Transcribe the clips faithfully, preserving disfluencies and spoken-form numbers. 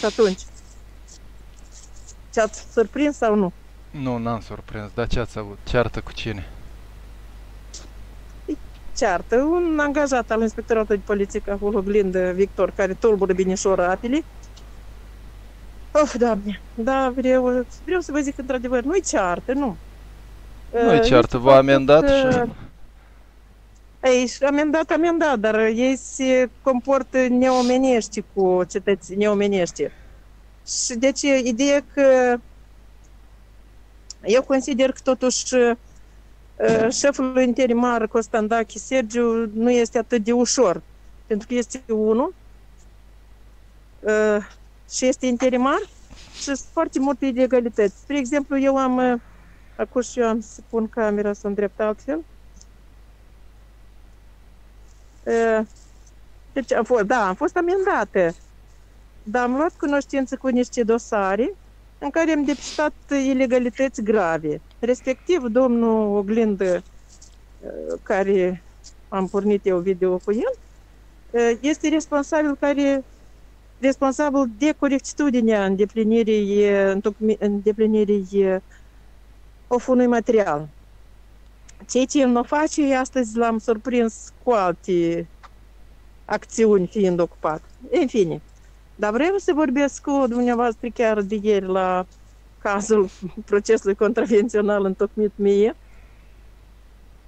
Și atunci, ce-ați surprins sau nu? Nu, n-am surprins, dar ce ați avut? Ceartă cu cine? Ceartă, un angajat al Inspectoratului de Poliție Cahul, oglindă Victor, care tulbură binișoră apele. Of, Doamne, da, vreau, vreau să vă zic într-adevăr, nu-i ceartă, nu. Nu-i ceartă, v-a amendat și... Ei, amendat, amendat, dar ei se comportă neomenești cu cetățenii, neomenești. Și deci, ideea că eu consider că totuși șeful interimar Costandachi Sergiu nu este atât de ușor, pentru că este unul și este interimar și sunt foarte multe ilegalități. Spre exemplu, eu am, acum și eu am să pun camera să o îndrept altfel. Deci am fost, da, am fost amendată, dar am luat cunoștință cu niște dosare în care am depistat ilegalități grave. Respectiv, domnul oglindă, care am pornit eu video cu el, este responsabil, care, responsabil de corectitudinea îndeplinirii, îndeplinirii of unui material. Ceea ce el nu face, astăzi l-am surprins cu alte acțiuni fiind ocupat. În fine. Dar vreau să vorbesc cu dumneavoastră chiar de ieri la cazul procesului contravențional întocmit mie.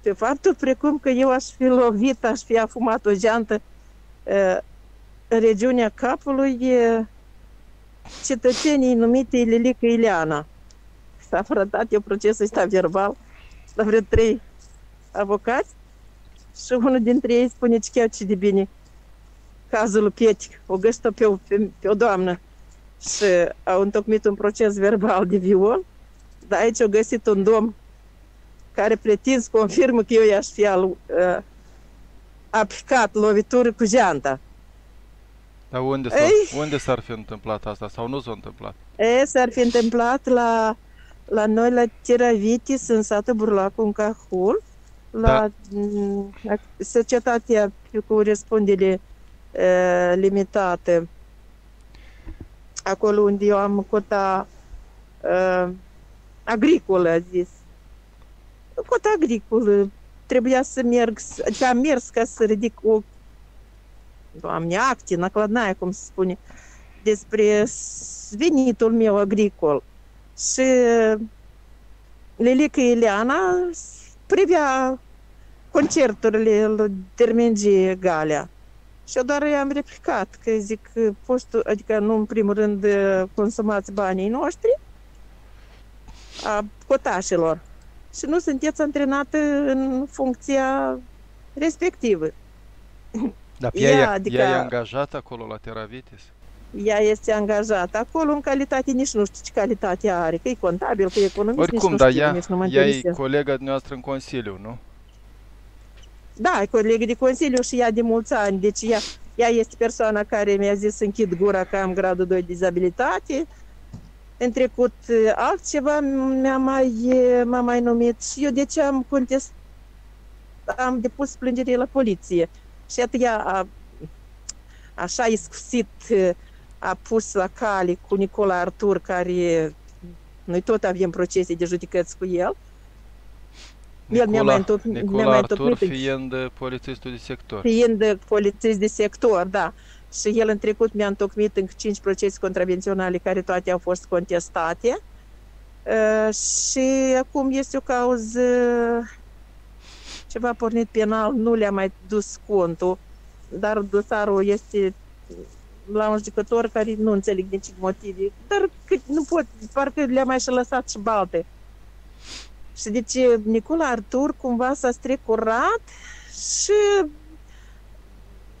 Pe faptul precum că eu aș fi lovit, aș fi afumat o geantă uh, în regiunea capului uh, cetățenii numite Lilica Ileana. S-a frătat eu procesul ăsta verbal la vreo trei avocați și unul dintre ei spune că chiar ce de bine cazul Pietic, o găsită pe o, pe, pe o doamnă și au întocmit un proces verbal de viol, dar aici au găsit un domn care pretins confirmă că eu i-aș fi al, uh, aplicat lovitură cu geanta. Dar unde s-ar fi întâmplat asta sau nu s-a întâmplat? S-ar fi întâmplat la, la noi la Teravitis, în satul Burlacu, în Cahul, la da. Societatea cu răspundere limitate, acolo unde eu am cota uh, agricolă, a zis. Cota agricolă. Trebuia să merg, adică am mers ca să ridic o, Doamne, acte, nacladnaia, cum se spune, despre venitul meu agricol. Și Lilica Ileana privea concerturile lui Dirmengi Galea. Și eu doar i-am replicat că zic, postul, adică nu în primul rând consumați banii noștri, a cotașilor, și nu sunteți antrenată în funcția respectivă. Dar ea, ea, adică, ea e angajată acolo la Teravitis? Ea este angajată acolo în calitate, nici nu știu ce calitate are, că e contabil, că e economist, oricum, nici nu știu, ea, nici nu mă interesează. Ea e colega noastră în Consiliu, nu? Da, e colegă de Consiliu și ea de mulți ani, deci ea, ea este persoana care mi-a zis să închid gura că am gradul doi dizabilitate. În trecut altceva m-a mai, mai numit și eu de ce am contest, am depus plângere la poliție. Și iată ea a, așa iscusit a pus la cale cu Nicolae Artur, care noi tot avem procese de judecăți cu el. Nicolae Nicola Artur fiind polițistul de sector. Fiind polițist de sector, da. Și el în trecut mi-a întocmit încă cinci procese contravenționale care toate au fost contestate. Uh, și acum este o cauză ceva pornit penal, nu le-a mai dus contul, dar dosarul este la un judecător care nu înțeleg nici motive, dar că nu pot, parcă le-a mai și lăsat și balte. Și deci Nicolae Artur cumva s-a strecurat și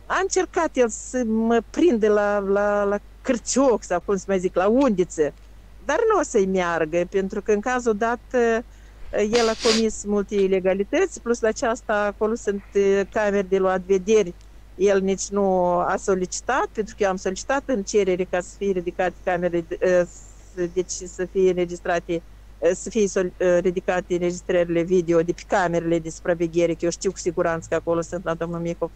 a încercat el să mă prindă la, la, la cârcioc sau cum să mai zic, la undiță. Dar nu o să-i meargă, pentru că în cazul dat el a comis multe ilegalități, plus la aceasta acolo sunt camere de luat vederi. El nici nu a solicitat, pentru că eu am solicitat în cerere ca să fie ridicate camere, deci să fie înregistrate, să fie ridicate înregistrările video de pe camerele de supraveghere, că eu știu cu siguranță că acolo sunt la domnul Mihov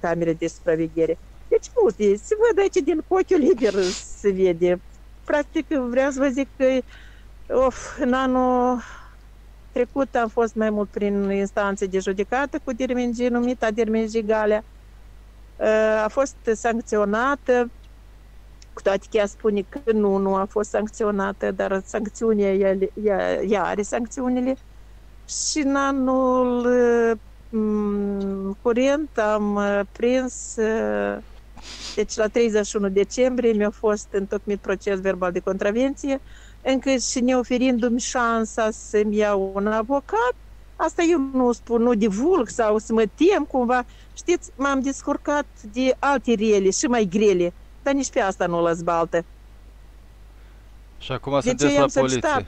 camere de supraveghere. Deci, multe. Se văd aici din ochiul liber, se vede. Practic, vreau să vă zic că of, în anul trecut am fost mai mult prin instanțe de judecată cu Dirmengi, numita Dirmengi Galea. A fost sancționată, cu toate că ea spune că nu, nu a fost sancționată, dar sancțiunea, ea, ea, ea are sancțiunile. Și în anul curent am prins, deci la treizeci și unu decembrie mi-a fost întocmit proces verbal de contravenție, încă și neoferindu-mi șansa să-mi iau un avocat. Asta eu nu spun, nu divulg sau să mă tem cumva. Știți, m-am descurcat de alte rele și mai grele, dar nici pe asta nu o zbaltă. Și acum sunteți la poliție.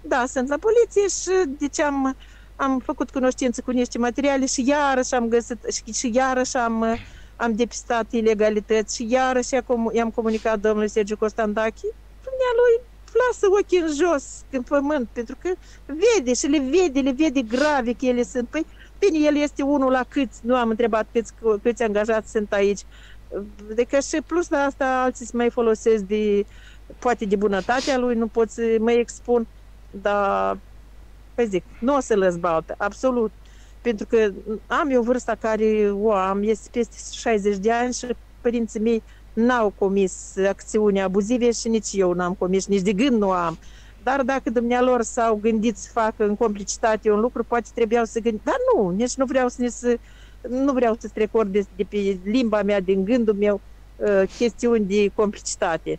Da, sunt la poliție și deci am, am făcut cunoștință cu niște materiale și iarăși am găsit, și, și iarăși am, am depistat ilegalități și iarăși i-am comunicat domnului Sergiu Costandachi. Dumnealui lasă ochii în jos, în pământ, pentru că vede și le vede, le vede grave că ele sunt. Păi, bine, el este unul la câți, nu am întrebat câți, câți angajați sunt aici. De că și plus la asta alții se mai folosesc de, poate de bunătatea lui, nu pot să mă expun. Dar, pe zic, nu o să le zbaltă, absolut. Pentru că am eu vârsta care o am, este peste șaizeci de ani și părinții mei n-au comis acțiuni abuzive și nici eu n-am comis, nici de gând nu am. Dar dacă dumnealor s-au gândit să facă în complicitate un lucru, poate trebuiau să gândi. Dar nu, nici nu vreau să, să nu vreau să trecord de, de pe limba mea, din gândul meu, uh, chestiuni de complicitate.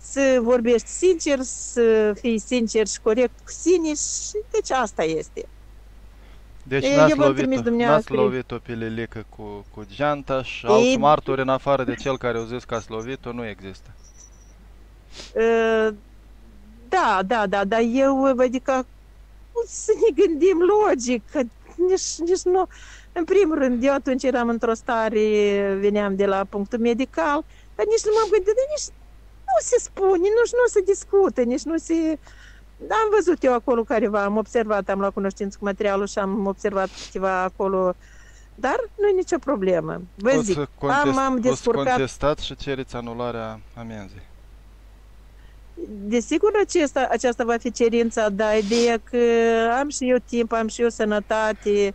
Să vorbești sincer, să fii sincer și corect cu sine și deci asta este. Deci n-ați lovit-o pe Lilica cu, cu geanta și alți martori în afară de cel care au zis că ați lovit-o nu există. Da, da, da, dar eu, adică, să ne gândim logic, că nici, nici nu... În primul rând, eu atunci eram într-o stare, veneam de la punctul medical, dar nici nu m-am gândit, nici nu se spune, nici nu se discute, nici nu se... Am văzut eu acolo careva, am observat, am luat cunoștință cu materialul și am observat ceva acolo, dar nu e nicio problemă. Vă zic, am, am descurcat... contestat și cereți anularea amenzii. Desigur, aceasta, aceasta va fi cerința, dar ideea că am și eu timp, am și eu sănătate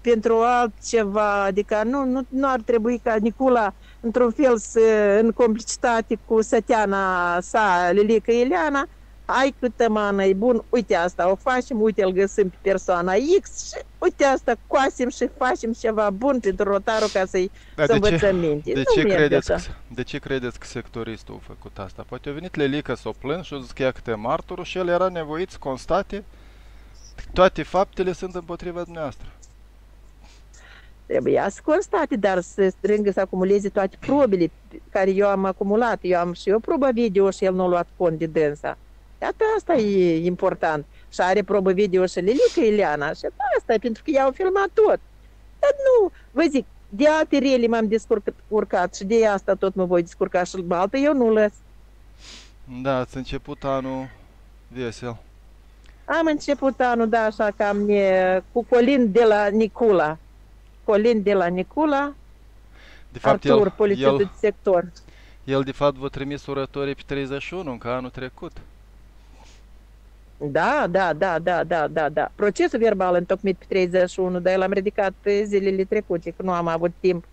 pentru altceva, adică nu, nu, nu ar trebui ca Nicula, într-un fel, să, în complicitate cu săteana sa, Lilica Ileana, ai câtă mană, e bun, uite asta, o facem, uite, îl găsim pe persoana X și uite asta, coasem și facem ceva bun pentru rotarul ca să-i să de învățăm ce, minte. De ce, credeți că, de ce credeți că sectoristul a făcut asta? Poate a venit Lilica s-o plâns și a zis că ea câte martorul și el era nevoit să constate că toate faptele sunt împotriva dumneavoastră. Trebuia să constate, dar să strângă, să acumuleze toate probele care eu am acumulat. Eu am și eu probă video și el nu a luat cont de dânsa. Iată, asta e important. Și are probă video și Lilica Ileana. Și asta e pentru că i-au filmat tot. Dar nu, vă zic, de alte rele m-am descurcat și de asta tot mă voi descurca și baltă, eu nu lăs. Da, ați început anul vesel. Am început anul, da, așa că am cu Colin de la Nicula. Colin de la Nicula, de fapt, Artur, el, polițistul de sector. El, de fapt, v-a trimis urătorii pe treizeci și unu, încă anul trecut. Da, da, da, da, da, da, da. Procesul verbal întocmit pe treizeci și unu, dar l-am ridicat zilele trecute, că nu am avut timp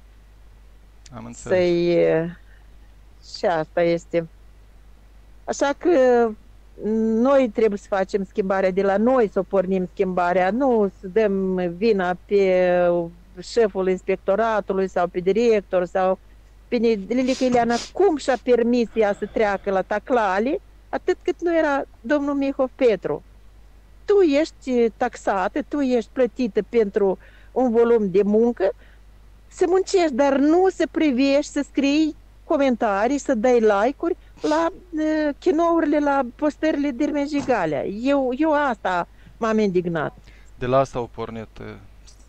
să-i... Și asta este. Așa că noi trebuie să facem schimbarea de la noi, să pornim schimbarea, nu să dăm vina pe șeful inspectoratului sau pe director sau pe Lilica Ileana. Cum și-a permis ea să treacă la taclale? Atât cât nu era domnul Mihov Petru. Tu ești taxată, tu ești plătită pentru un volum de muncă, să muncești, dar nu să privești, să scrii comentarii, să dai like-uri la uh, chinourile, la postările Dirmengi Galea. Eu, eu asta m-am indignat. De la asta au pornit uh,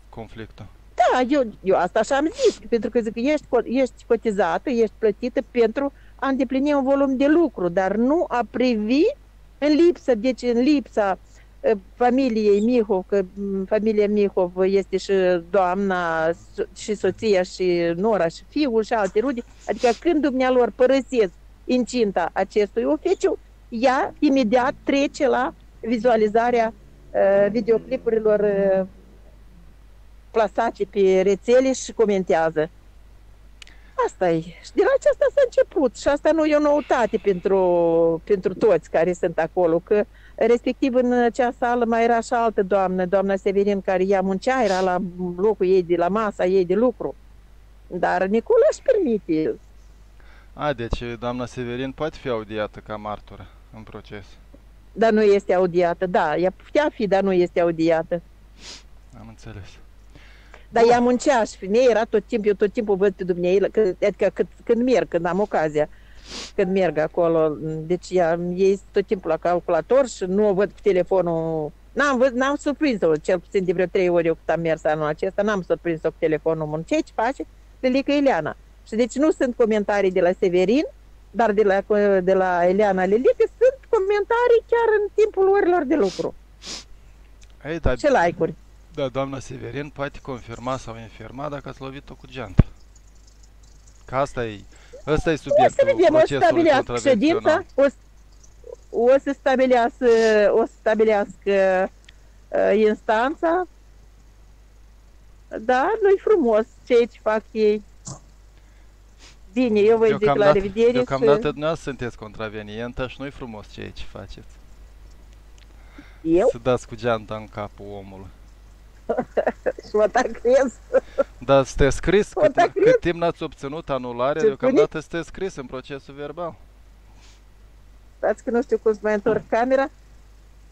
conflictul. Da, eu, eu asta și am zis, pentru că zic, ești, ești cotizată, ești plătită pentru a îndeplini un volum de lucru, dar nu a privi în lipsa, deci în lipsa familiei Mihov, că familia Mihov este și doamna, și soția, și nora, și fiul, și alte rude. Adică când dumnealor părăsesc incinta acestui oficiu, ea imediat trece la vizualizarea uh, videoclipurilor uh, plasate pe rețele și comentează. Asta e. Și de la aceasta s-a început și asta nu e o noutate pentru, pentru toți care sunt acolo, că respectiv în acea sală mai era și altă doamnă, doamna Severin, care ea muncea, era la locul ei, de la masa ei de lucru, dar Nicolae își permite. A, deci doamna Severin poate fi audiată ca martură în proces. Dar nu este audiată, da, ea putea fi, dar nu este audiată. Am înțeles. Dar ea muncea și femeie era tot timpul, eu tot timpul văd pe dumneavoastră, adică când, când merg, când am ocazia, când merg acolo, deci ea este tot timpul la calculator și nu o văd cu telefonul, n-am surprins-o, cel puțin de vreo trei ori eu cât am mers anul acesta, n-am surprins-o cu telefonul în mână. Ce face Lilica Ileana? Și deci nu sunt comentarii de la Severin, dar de la, de la Ileana Lilica sunt comentarii chiar în timpul orilor de lucru. Ei, dar... Ce like-uri. Da, doamna Severin poate confirma sau infirma dacă ați lovit-o cu geanta. Că asta e, asta e subiectul procesului contravențional. O, o să stabilească, o să stabilească uh, instanța, dar nu-i frumos ceea ce fac ei. Bine, eu vă zic la dat, revedere. Deocamdată și... dumneavoastră sunteți contravenientă și nu-i frumos ceea ce faceți. Eu? Să dați cu geanta în capul omului. Și mă tacrez. Dar stă scris? Cât, cât timp n-ați obținut anularea, deocamdată stă scris în procesul verbal. Stați că nu știu cum să mai întorc camera.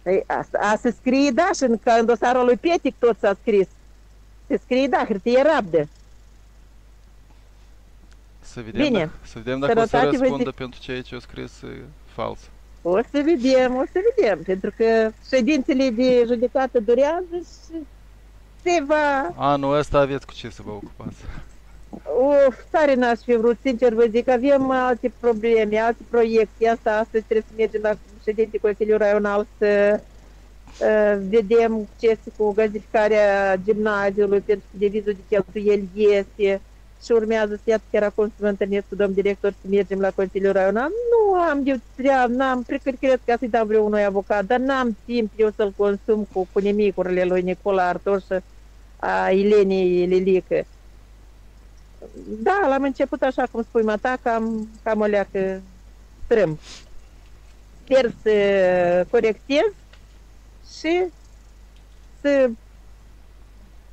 Ei, asta, a, se scrie, da, și în, în dosarul lui Petic tot s-a scris. Se scrie, da, hârtie rabdă. Să vedem, bine. Da, să vedem dacă Sănătate o să răspundă pentru ceea ce a scris fals. O să vedem, o să vedem, pentru că ședințele de judecată durează și... Va... Anul ăsta aveți cu ce să vă ocupați? Uf, tare n-aș fi vrut, sincer vă zic, avem alte probleme, alte proiecte. Asta astăzi trebuie să mergem la președintele Consiliului Raional să uh, vedem ce este cu gazificarea gimnaziului, pentru că devizul de cheltuieli este și urmează să iată chiar acum să mă întâlnesc cu domnul director să mergem la Consiliul Raional. Nu am, eu treabă, n-am, cred că să-i dau vreun unui avocat, dar n-am timp eu să-l consum cu, cu nimicurile lui Nicolae Artur și a Ilenei Lilică. Da, l-am început așa cum spui mata, cam, cam o leacă strâmb. Sper să corectez și să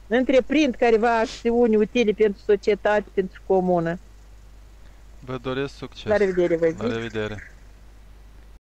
întreprind careva acțiuni utile pentru societate, pentru comună. Vă doresc succes. La revedere, vă zic. La revedere.